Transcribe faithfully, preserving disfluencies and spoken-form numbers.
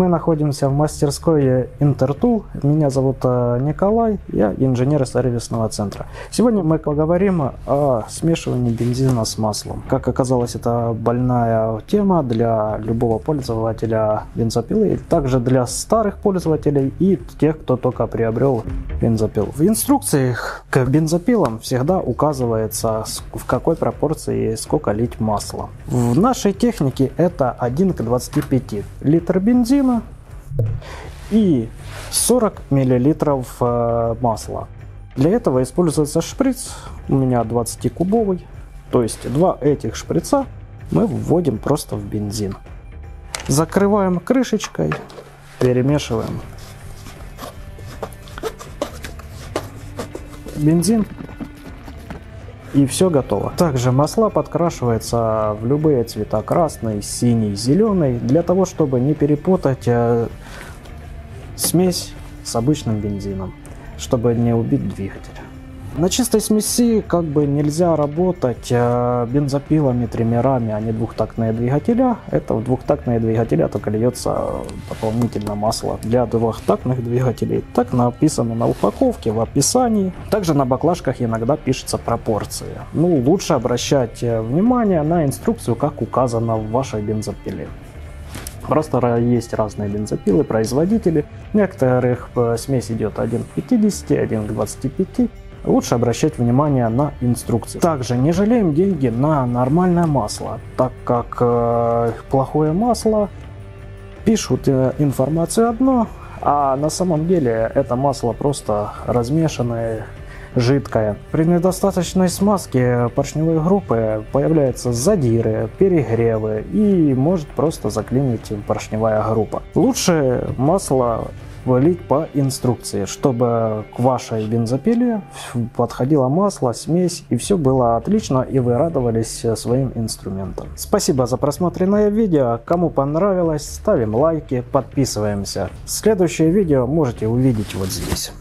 Мы находимся в мастерской Интертул. Меня зовут Николай, я инженер сервисного центра. Сегодня мы поговорим о смешивании бензина с маслом. Как оказалось, это больная тема для любого пользователя бензопилы, также для старых пользователей и тех, кто только приобрел бензопилу. В инструкциях к бензопилам всегда указывается, в какой пропорции сколько лить масла. В нашей технике это один к двадцати пяти. Литр бензина и сорок миллилитров масла. Для этого используется шприц, у меня двадцатикубовый, то есть два этих шприца мы вводим просто в бензин. Закрываем крышечкой, перемешиваем. Бензин. И все готово. Также масла подкрашиваются в любые цвета: красный, синий, зеленый, для того, чтобы не перепутать смесь с обычным бензином, чтобы не убить двигатель. На чистой смеси как бы нельзя работать бензопилами, триммерами, а не двухтактные двигателя. Это в двухтактные двигателя только льется дополнительно масло. Для двухтактных двигателей так написано на упаковке, в описании. Также на баклажках иногда пишется пропорции. Ну, лучше обращать внимание на инструкцию, как указано в вашей бензопиле. Просто есть разные бензопилы, производители. В некоторых смесь идет один к пятидесяти, один к двадцати пяти. Лучше обращать внимание на инструкции. Также не жалеем деньги на нормальное масло, так как э, плохое масло пишут э, информацию одно, а на самом деле это масло просто размешанное, жидкое. При недостаточной смазке поршневой группы появляются задиры, перегревы и может просто заклинить поршневая группа. Лучше масло вылить по инструкции, чтобы к вашей бензопиле подходило масло, смесь, и все было отлично, и вы радовались своим инструментам. Спасибо за просмотренное видео. Кому понравилось, ставим лайки, подписываемся. Следующее видео можете увидеть вот здесь.